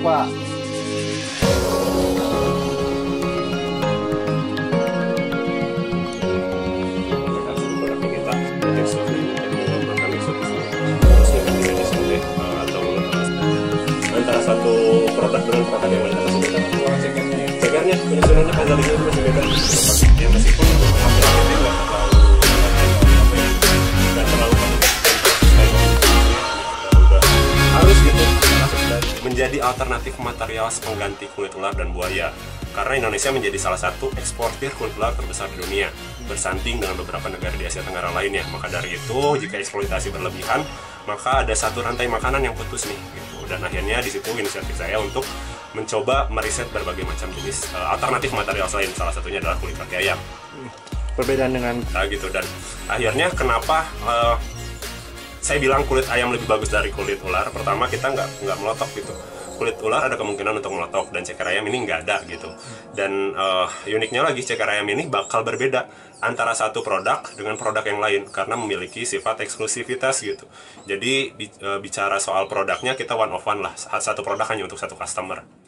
Pak. Antara satu produk dengan produk yang lain masih beda. Cekernya sebenarnya pada ini masih beda. Dia meskipun harus gitu menjadi alternatif material pengganti kulit ular dan buaya. Karena Indonesia menjadi salah satu eksportir kulit ular terbesar di dunia, bersanding dengan beberapa negara di Asia Tenggara lainnya. Maka dari itu, jika eksploitasi berlebihan, maka ada satu rantai makanan yang putus nih. Gitu. Dan akhirnya di situ inisiatif saya untuk mencoba meriset berbagai macam jenis alternatif material lain. Salah satunya adalah kulit kaki ayam. Perbedaan dengan gitu. Dan akhirnya kenapa saya bilang kulit ayam lebih bagus dari kulit ular? Pertama, kita nggak melotok gitu. Kulit ular ada kemungkinan untuk melotok, dan ceker ayam ini nggak ada gitu. Dan uniknya lagi, ceker ayam ini bakal berbeda antara satu produk dengan produk yang lain karena memiliki sifat eksklusivitas gitu. Jadi bicara soal produknya, kita one of one lah, satu produk hanya untuk satu customer.